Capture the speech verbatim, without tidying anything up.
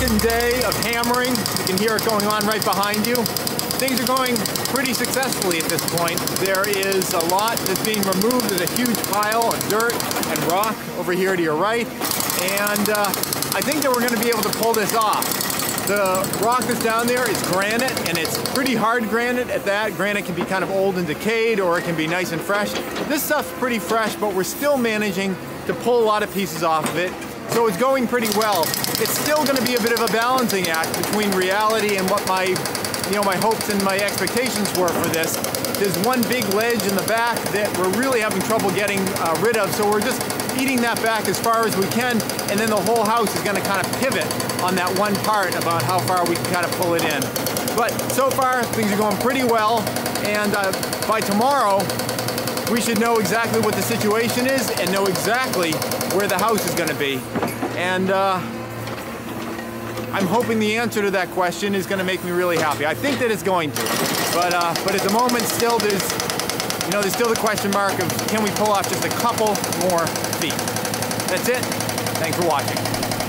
second day of hammering. You can hear it going on right behind you. Things are going pretty successfully at this point. There is a lot that's being removed. There's a huge pile of dirt and rock over here to your right. And uh, I think that we're going to be able to pull this off. The rock that's down there is granite, and it's pretty hard granite at that. Granite can be kind of old and decayed, or it can be nice and fresh. This stuff's pretty fresh, but we're still managing to pull a lot of pieces off of it. So it's going pretty well. It's still going to be a bit of a balancing act between reality and what my you know, my hopes and my expectations were for this. There's one big ledge in the back that we're really having trouble getting uh, rid of, so we're just eating that back as far as we can, and then the whole house is gonna kind of pivot on that one part about how far we can kind of pull it in. But so far, things are going pretty well, and uh, by tomorrow, we should know exactly what the situation is and know exactly where the house is gonna be. And, uh, I'm hoping the answer to that question is going to make me really happy. I think that it's going to, but uh, but at the moment still there's, you know, there's still the question mark of can we pull off just a couple more feet. That's it. Thanks for watching.